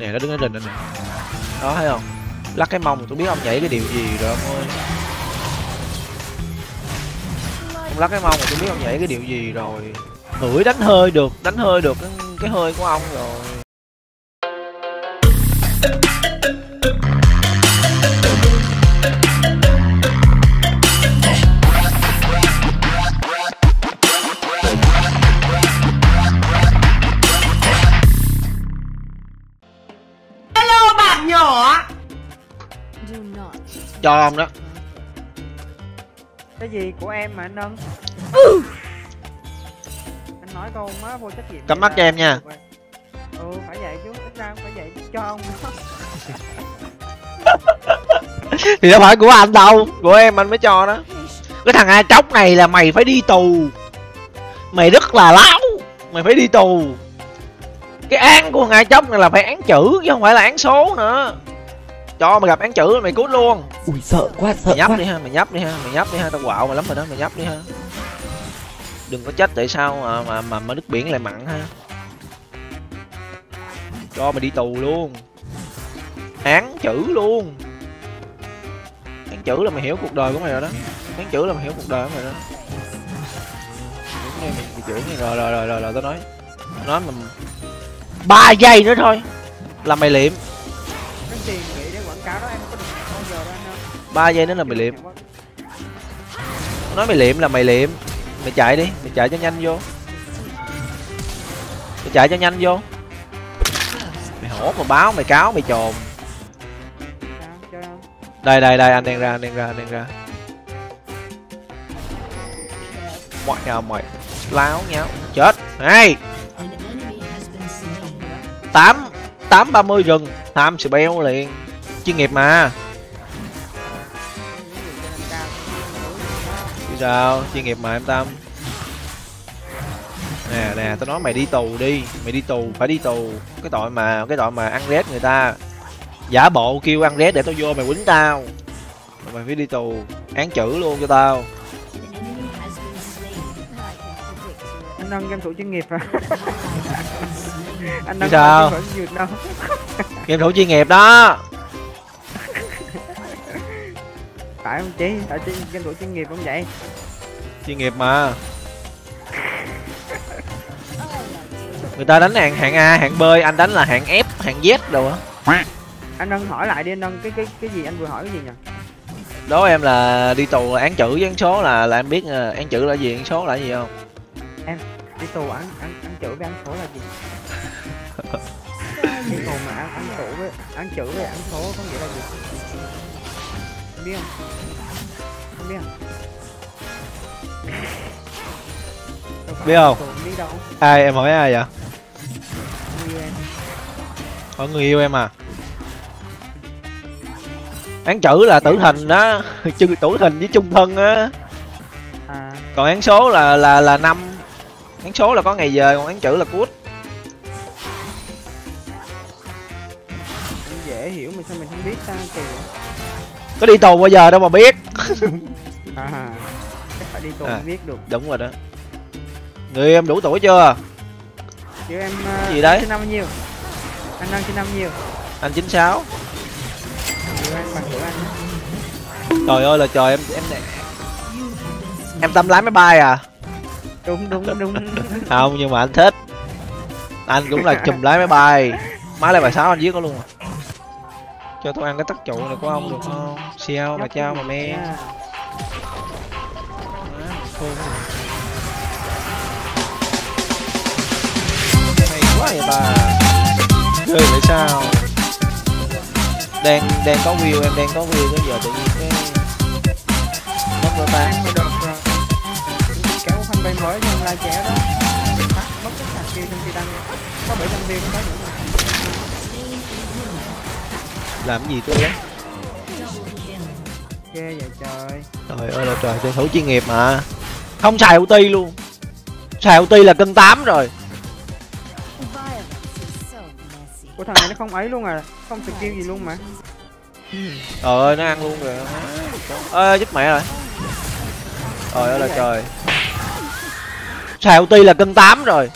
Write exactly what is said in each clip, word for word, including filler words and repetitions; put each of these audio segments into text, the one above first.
rình nè, nó đứng ở rình nè. Đó thấy không? Lắc cái mông tôi biết ông nhảy cái điều gì rồi ông ơi. Ông lắc cái mông tôi biết ông nhảy cái điều gì rồi. Ngửi đánh hơi được, đánh hơi được cái, cái hơi của ông rồi. Cho ông đó. Cái gì của em mà anh Ân? Ừ. Anh nói con má vô trách nhiệm. Cắm mắt cho em nha. Ừ phải vậy chứ, ít ra phải vậy chứ cho ông đó. Thì đâu phải của anh đâu, của em anh mới cho đó. Cái thằng A Tróc này là mày phải đi tù. Mày rất là láo, mày phải đi tù. Cái án của thằng A Tróc này là phải án chữ chứ không phải là án số nữa. Cho mày gặp án chữ mày cút luôn. Ui sợ quá, sợ mày nhấp quá. Đi ha, mày nhấp đi ha, mày nhấp đi ha, tao quạo mày lắm rồi đó, mày nhấp đi ha. Đừng có chết tại sao mà mà mà, mà nước biển lại mặn ha. Cho mày đi tù luôn. Án chữ luôn. Án chữ là mày hiểu cuộc đời của mày rồi đó. Án chữ là mày hiểu cuộc đời của mày đó. Mày, mày chữ này. Rồi, rồi rồi rồi rồi tao nói. Nói mà ba giây nữa thôi là mày liệm. ba giây nữa là mày liệm. Nói mày liệm là mày liệm. Mày chạy đi, mày chạy cho nhanh vô. Mày chạy cho nhanh vô. Mày hổ mà báo, mày cáo, mày trồn. Đây đây đây, anh đang ra, anh đang ra, anh đang ra. Mọi nhà mày láo nháo, chết. Này. tám tám ba mươi rừng, tham sự béo liền. Chuyên nghiệp mà. Sao chuyên nghiệp mà em Tâm nè nè, tao nói mày đi tù đi, mày đi tù, phải đi tù. Cái tội mà cái tội mà ăn rét người ta, giả bộ kêu ăn rét để tao vô mày quýnh tao, mày phải đi tù, án chữ luôn cho tao. Anh Ân game thủ chuyên nghiệp à? Anh Ân sao game thủ chuyên nghiệp đó? Phải không chị? Tại chị game thủ chuyên nghiệp không vậy? Chuyên nghiệp mà. Người ta đánh hạng hạng A, hạng B, anh đánh là hạng F, hạng Z đồ á. Anh Ân hỏi lại đi anh Ân, cái cái cái gì anh vừa hỏi cái gì nhỉ? Đố em là đi tù án chữ với án số là là em biết án chữ là gì, án số là gì không? Em đi tù án án án chữ với án số là gì? Đi tù mà án án chữ với án chữ với án số có nghĩa là gì? Không biết không? Không biết không? Biết không? Biết đâu. Ai em hỏi ai vậy? Người yêu em. Hỏi người yêu em à? Án chữ là tử hình đó, chứ tử hình với chung thân á. À. Còn án số là là là năm. Án số là có ngày về, còn án chữ là cút. Cũng dễ hiểu mà sao mình không biết ta kìa. Có đi tù bao giờ đâu mà biết. À, chắc phải đi tù à, biết được. Đúng rồi đó. Người em đủ tuổi chưa? Chứ em uh, gì đấy? Sinh năm bao nhiêu? Anh đang sinh năm bao nhiêu? Anh chín sáu. Anh bằng tuổi anh. Trời ơi là trời, em em em Tâm lái máy bay à? Đúng đúng đúng. Không nhưng mà anh thích. Anh cũng là chùm lái máy bay. Má lại bài sáu anh viết có luôn à? Cho tôi ăn cái tắc trụ này của ông được không? Xiao mà chao mà me. Hay quá vậy bà. Chơi vậy sao? Đang đang có view, em đang có view tới giờ tự nhiên cái mất đôi tay. Kéo fan bay mới nhưng là trẻ đó. Mất cái thằng kia trong khi đang có bảy trăm view có những. Làm cái gì tôi đấy? Ghê vậy trời. Trời ơi là trời, chơi thủ chuyên nghiệp mà. Không xài ô tê luôn. Xài ô tê là cân tám rồi. Ủa thằng này nó không ấy luôn à, không skill gì luôn mà. Trời ơi nó ăn luôn rồi. Ơ à, giúp mẹ rồi. Trời ơi là trời. Xài ô tê là cân tám rồi.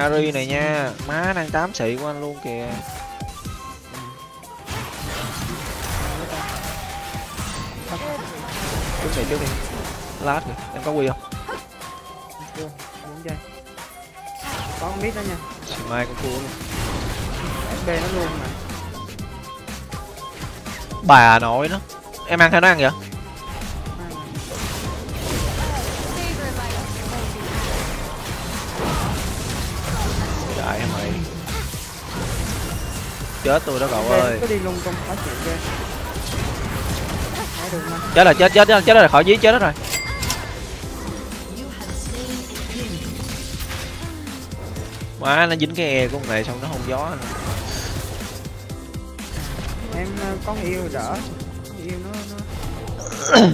Harry này nha, má đang tám xị của anh luôn kìa. Cút xị trước đi. Lát kìa, em có quy không? Chưa, muốn chơi. Có con mít đó nha. Mai con cua luôn. ép pê nó luôn mà. Bà nội nó. Em ăn hay nó ăn vậy? Đại mày. Chết tôi đó cậu ơi. Cứ đi luôn không khó chịu ghê. Chết là chết chết chết chết rồi, khỏi dí chết hết rồi. Quá nó dính cái e của con này xong nó không gió nữa. Em có người yêu đỡ. Người yêu nó nó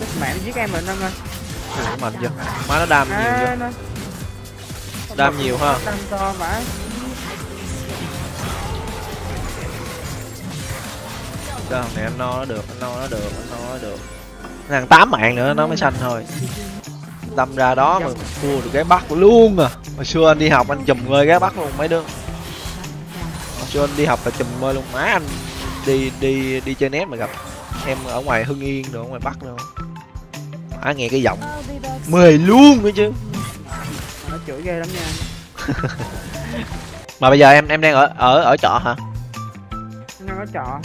à, mẹ nó giết em rồi Nâng ơi. Mạnh chưa? Má nó đam à, nhiều chưa? Nó... Đam nhiều ha. Đam to mà. Đó, này em no nó được, em no nó được, em no nó được. Thằng tám mạng nữa nó mới xanh thôi. Tâm ra đó mà cua được cái bắt luôn à. Hồi xưa anh đi học anh chùm ngơi cái bắt luôn mấy đứa. Hồi xưa anh đi học là chùm ngơi luôn, má anh đi đi đi chơi net mà gặp em ở ngoài Hưng Yên rồi, ở ngoài Bắc luôn. Má nghe cái giọng mề luôn nữa chứ. Nó chửi ghê lắm nha. Mà bây giờ em em đang ở ở ở trọ hả? Em đang ở trọ.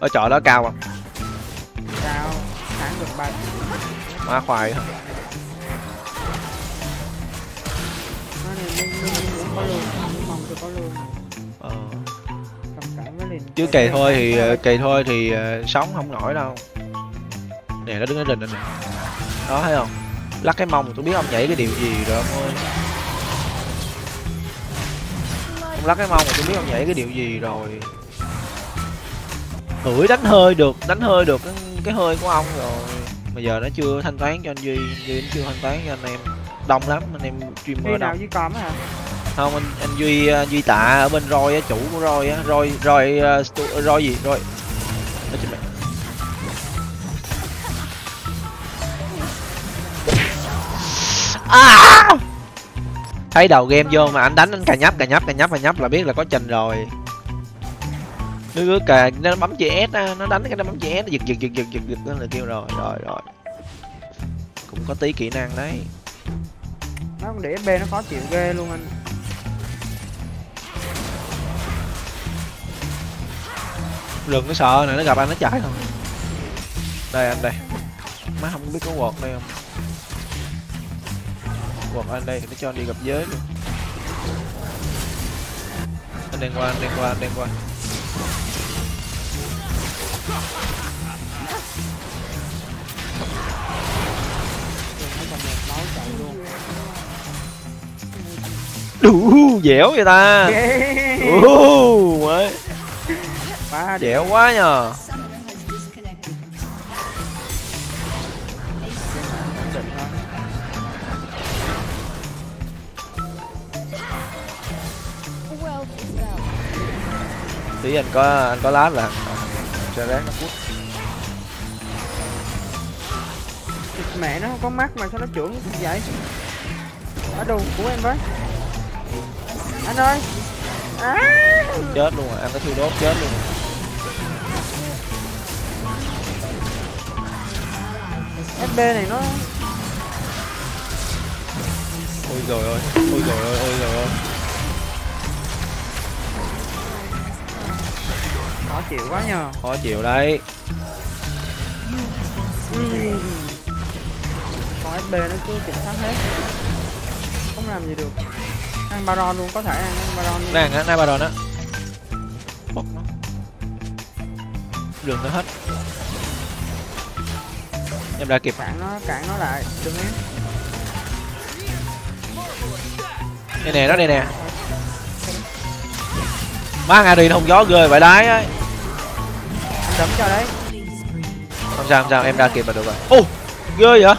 Ở trọ đó cao không? Cao. Tháng được ba. Má khoai hả? Má này mình cũng có luôn, mình mong được có luôn. Ờ. Chứ kỳ thôi thì kỳ thôi thì sống không nổi đâu. Nè nó đứng ở rình anh nè. Đó thấy không? Lắc cái mông tôi biết ông nhảy cái điều gì rồi ông ơi. Ông lắc cái mông tôi biết ông nhảy cái điều gì rồi. Hửi đánh hơi được, đánh hơi được cái, cái hơi của ông rồi. Mà giờ nó chưa thanh toán cho anh Duy, Duy nó chưa thanh toán cho anh em. Đông lắm, anh em streamer đông. Duy nào hả? Không, anh, anh Duy anh Duy Tạ ở bên Roy á, chủ của Roy á, Roy, Roy, Roy, Roy gì? Roy. Nói chung mẹ. À! Thấy đầu game vô mà anh đánh anh cà nhấp, cà nhấp, cà nhấp, cà nhấp là biết là có trình rồi. Nó kìa, nó bấm chữ S á, nó đánh cái nó bấm chữ S, nó giật giật giật giật giật giật là kêu rồi, rồi rồi. Cũng có tí kỹ năng đấy. Nó để ép pê nó khó chịu ghê luôn anh. Đừng có sợ nè, nó gặp anh nó chạy không. Đây anh đây. Má không biết có quật đây không. Quật anh đây, nó cho anh đi gặp giới luôn. Anh đang qua, anh đang qua, anh đang qua. Đủ dẻo vậy ta. Ú ấy. Dẻo quá nhờ. Tí anh có anh có lát là cho rác nó cút. Mẹ nó không có mắt mà sao nó trưởng vậy? Ở đâu của em với? Anh ơi. À. Chết luôn rồi, anh có thiêu đốt chết luôn. ép pê này nó. Ôi giời ơi, ôi giời ơi, ôi giời ơi. Khó chịu quá nhờ. Khó chịu đấy. Ừ. Còn ép pê nó cứ kiểm soát hết. Không làm gì được. Ăn Baron luôn, có thể ăn Baron luôn. Đang ăn ăn Baron á. Bọc nó. Đường nó hết. Em đã kịp. Cản nó, cản nó lại, đừng né. Đây nè, nó đây nè. Má Harry nó không gió ghê vậy đấy ấy. Đấm cho đấy. Không sao không sao, em ra kịp là được rồi. Ô, ghê vậy.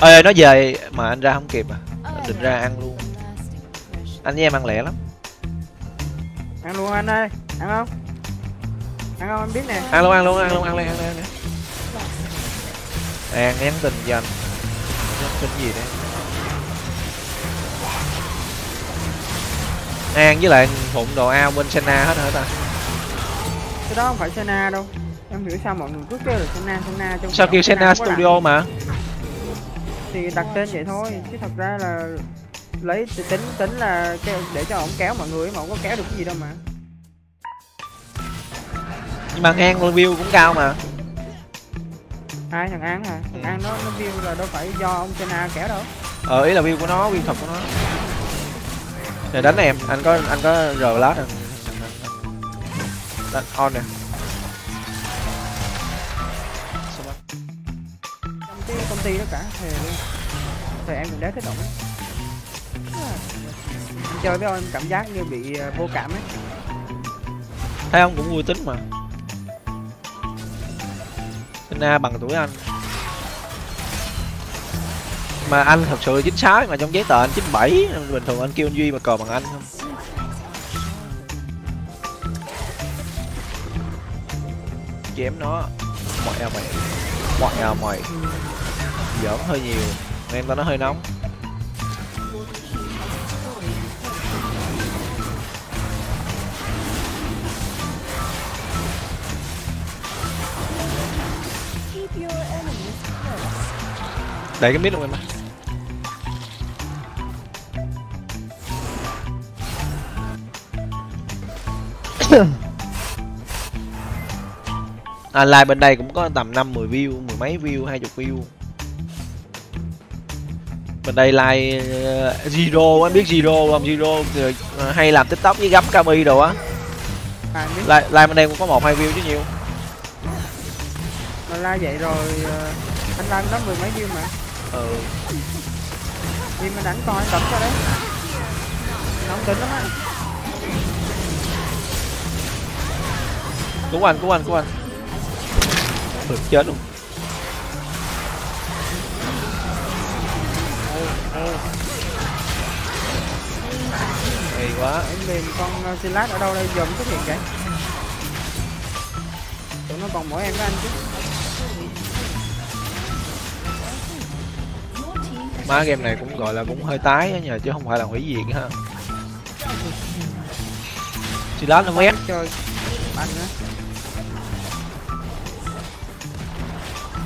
Ê nó về mà anh ra không kịp à. Định ra ăn luôn. Anh với em ăn lẹ lắm. Ăn luôn anh ơi, ăn không? Ăn không em biết nè. Ăn luôn ăn luôn ăn luôn ăn luôn ăn luôn. Đang nhắn tin dành. Nhắn tin gì đấy? An với lại Phụng đồ ao bên Senna hết hả ta? Cái đó không phải Senna đâu. Em hiểu sao mọi người cứ kêu là Senna Senna trong. Sao kêu Senna Studio làm mà? Thì đặt tên vậy thôi, chứ thật ra là lấy tính tính là để cho ổng kéo mọi người, mà ổng có kéo được cái gì đâu mà. Nhưng mà An view cũng cao mà. Hai thằng An hả? Thằng An nó, nó view là đâu phải do ông Senna kéo đâu. Ờ ý là view của nó, view thật của nó. Để đánh em, anh có anh có rờ lát rồi. Đánh on nè. Trong cái công ty đó cả thề luôn. Thề em cũng đá kích động ấy. Anh chơi với ông em cảm giác như bị vô cảm ấy. Thấy ông cũng vui tính mà. Senna bằng tuổi anh. Mà anh thật sự chín sáu mà trong giấy tờ anh chín bảy, bình thường anh kêu anh Duy mà cờ bằng anh không. Chém nó mọi à mày, mọi à mày, giỡn hơi nhiều, em ta nó hơi nóng. Để cái mít luôn em ạ. À, live bên đây cũng có tầm năm mười view, mười mấy view, hai mươi view. Bên đây live uh, Zero, anh biết Zero không? Zero rồi, uh, hay làm TikTok với gấp Kami đồ á. Live, live bên đây cũng có một hai view chứ nhiều. Mà live vậy rồi uh... anh đang có mười mấy view mà. Ừ. Vì mình đánh coi đấm cho đấy. Nó không tính lắm á. Cứu anh, cứu anh, cứu anh. Được chết luôn. Hay quá. Em liền con Silas ở đâu đây giờ mới xuất hiện vậy? Tụi nó còn mỗi em với anh chứ. Má game này cũng gọi là cũng hơi tái á nhờ, chứ không phải là hủy diệt ha. Chị lát nó mét chơi anh á.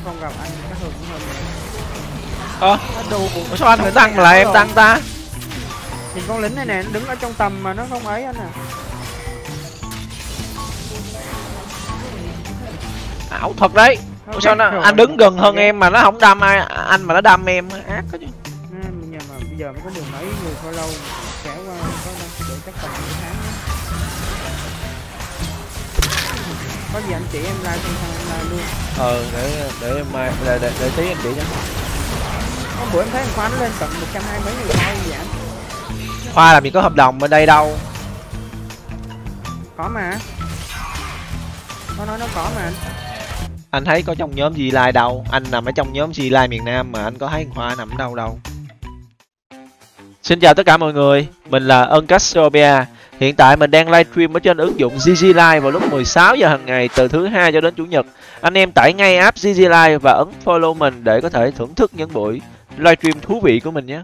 Không gặp anh chắc hơn cũng hơn. Ơ à, sao anh phải tăng mà lại em tăng ta? Thì con lính này nè, nó đứng ở trong tầm mà nó không ấy anh à. Ảo thật đấy. Okay, sao nó, anh đứng gần hơn em mà nó không đâm ai, anh mà nó đâm em ác quá chứ. À, nhưng mà bây giờ mới có đường mấy người follow sẽ qua có để chắc tầm nửa tháng. Có gì anh chị em like trên thằng em like luôn. Ờ để để em mai để, để để tí anh chị nhé. Hôm bữa em thấy anh Khoa nó lên tận một trăm hai mươi mấy người follow vậy anh. Khoa làm gì có hợp đồng bên đây đâu. Có mà. Nó nói nó có mà anh. Anh thấy có trong nhóm G-Live đâu, anh nằm ở trong nhóm G-Live miền Nam mà anh có thấy Khoa nằm ở đâu đâu. Xin chào tất cả mọi người, mình là Ân Castropia. Hiện tại mình đang livestream ở trên ứng dụng G G Live vào lúc mười sáu giờ hàng ngày từ thứ hai cho đến chủ nhật. Anh em tải ngay app G G Live và ấn follow mình để có thể thưởng thức những buổi livestream thú vị của mình nhé.